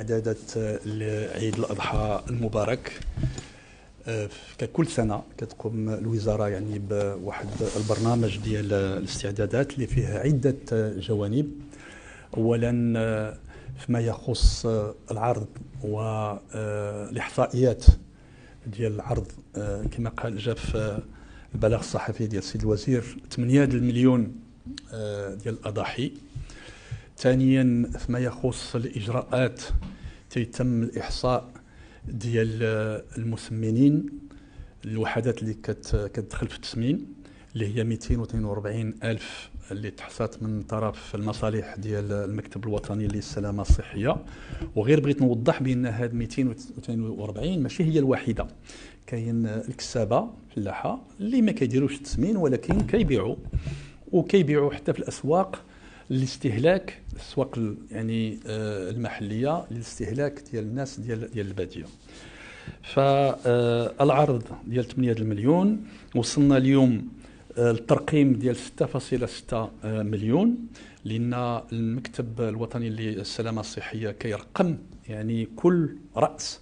إعدادات لعيد الأضحى المبارك. ككل سنة كتقوم الوزارة يعني بواحد البرنامج ديال الاستعدادات اللي فيه عدة جوانب. أولا فيما يخص العرض والإحصائيات ديال العرض، كما قال جاء في البلاغ الصحفي ديال السيد الوزير 8 المليون ديال الأضاحي. ثانيا فيما يخص الإجراءات تيتم الإحصاء ديال المسمنين، الوحدات اللي كتدخل في التسمين اللي هي 242 ألف اللي تحصات من طرف المصالح ديال المكتب الوطني للسلامة الصحية. وغير بغيت نوضح بأن هاد 242 ماشي هي الوحيدة، كاين الكسابة فلاحة اللي ما كيديروش التسمين ولكن كيبيعوا حتى في الأسواق الاستهلاك، السوق يعني المحليه للاستهلاك ديال الناس ديال الباديه. فالعرض ديال 8 المليون، وصلنا اليوم الترقيم ديال 6.6 مليون، لان المكتب الوطني للسلامه الصحيه كيرقم يعني كل راس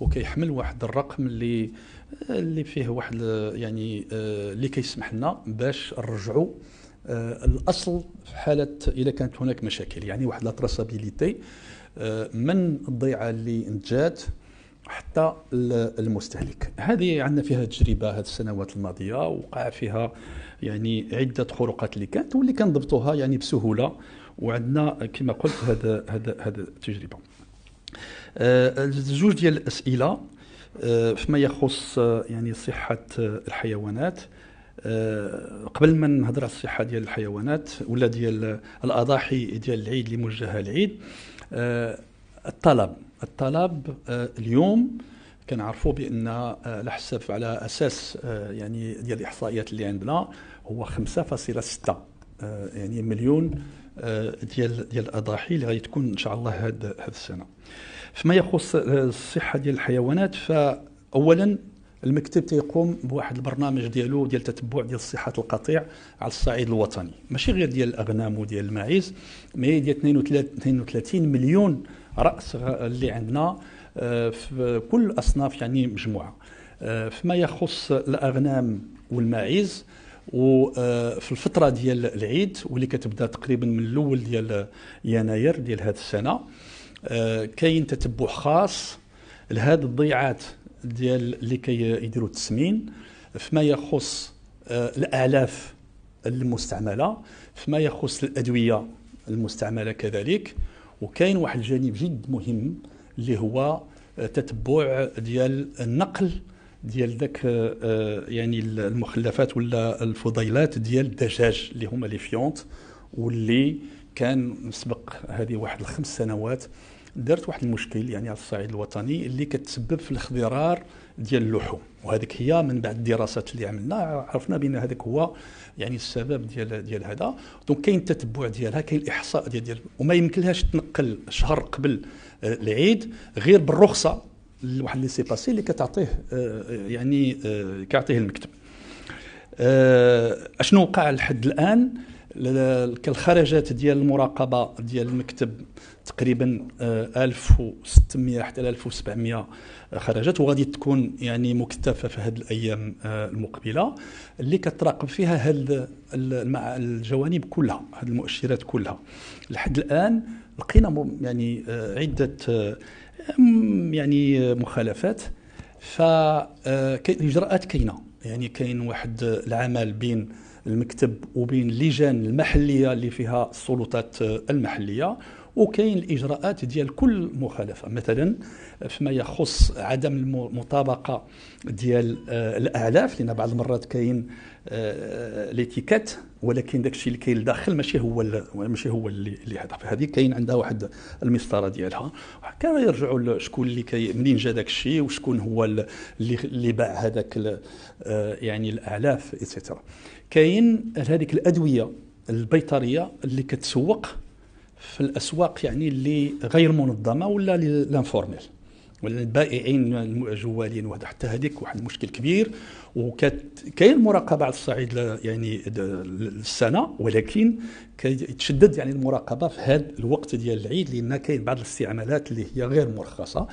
وكيحمل واحد الرقم اللي فيه واحد يعني اللي كيسمح لنا باش نرجعوا الاصل في حاله اذا كانت هناك مشاكل، يعني واحد لا تراسابيليتي من الضيعه اللي نتجات حتى المستهلك. هذه عندنا فيها تجربه هذه السنوات الماضيه، وقع فيها يعني عده خروقات اللي كانت واللي كنضبطوها يعني بسهوله، وعندنا كما قلت هذا التجربه. زوج ديال الاسئله فيما يخص يعني صحه الحيوانات. قبل ما نهضر على الصحه ديال الحيوانات ولا ديال الاضاحي ديال العيد اللي موجهه العيد، الطلب اليوم كنعرفوا بان على حسب على اساس يعني ديال الاحصائيات اللي عندنا هو 5.6 يعني مليون ديال الاضاحي اللي غتكون ان شاء الله هذه السنه. فيما يخص الصحه ديال الحيوانات، فاولا المكتب تيقوم بواحد البرنامج ديالو ديال تتبع ديال صحه القطيع على الصعيد الوطني، ماشي غير ديال الاغنام وديال الماعز، مي ديال 32 مليون راس اللي عندنا في كل الاصناف يعني مجموعه. فيما يخص الاغنام والماعز، وفي الفتره ديال العيد واللي كتبدا تقريبا من الاول ديال يناير ديال هذه السنه، كاين تتبع خاص لهذه الضيعات ديال اللي كيديروا التسمين. فيما يخص الالاف المستعمله، فيما يخص الادويه المستعمله كذلك. وكاين واحد الجانب جد مهم اللي هو تتبع ديال النقل ديال ذاك يعني المخلفات ولا الفضيلات ديال الدجاج اللي هما لي فيونت، واللي كان سبق هذه واحد 5 سنوات درت واحد المشكل يعني على الصعيد الوطني اللي كتسبب في الاخضرار ديال اللحوم. وهذيك هي من بعد الدراسات اللي عملنا عرفنا بان هذاك هو يعني السبب ديال هذا. دونك كاين التتبع ديالها، كاين الاحصاء ديال وما يمكنلهاش تنقل شهر قبل العيد غير بالرخصه لواحد لي سي باسي اللي كتعطيه يعني كيعطيه المكتب. اشنو وقع لحد الان؟ الخرجات ديال المراقبه ديال المكتب تقريبا 1600 حتى 1700 خرجت، وغادي تكون يعني مكتفه في هذه الايام المقبله اللي كتراقب فيها هذه الجوانب كلها، هذه المؤشرات كلها. لحد الان لقينا يعني عده يعني مخالفات، فالاجراءات كاينه يعني كاين واحد العمل بين المكتب وبين اللجان المحليه اللي فيها السلطات المحليه، وكاين الاجراءات ديال كل مخالفه. مثلا فيما يخص عدم المطابقه ديال الاعلاف، لان بعض المرات كاين ليتيكات ولكن داكشي اللي كاين لداخل ماشي هو اللي هذا، فهذه كاين عندها واحد المسطره ديالها. كانوا يرجعوا شكون اللي منين جا داكشي وشكون هو اللي باع هذاك يعني الاعلاف ايتترا. كاين هذيك الادويه البيطريه اللي كتسوق في الاسواق يعني اللي غير منظمه ولا لانفورميل، والبائعين جوالين واحد حتى هذيك واحد المشكل كبير. وكاين مراقبه على الصعيد يعني السنه، ولكن كيتشدد يعني المراقبه في هذا الوقت ديال العيد، لان كاين بعض الاستعمالات اللي هي غير مرخصه.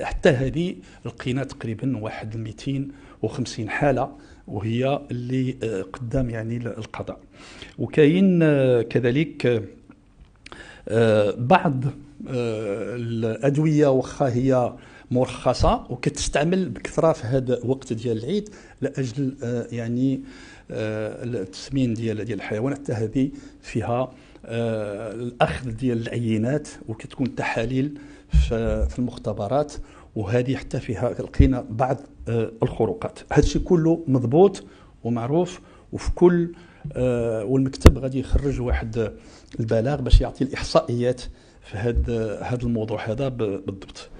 حتى هذه لقينا تقريبا واحد 250 حاله وهي اللي قدام يعني القضاء. وكاين كذلك بعض الادويه واخا هي مرخصه وكتستعمل بكثره في هذا الوقت ديال العيد لاجل يعني التسمين ديال الحيوان. حتى هذه فيها الاخذ ديال العينات وكتكون التحاليل في المختبرات، وهذه حتى فيها لقينا بعض الخروقات. هذا الشيء كله مضبوط ومعروف، وفي كل والمكتب غادي يخرج واحد البلاغ باش يعطي الاحصائيات في هذا الموضوع هذا بالضبط.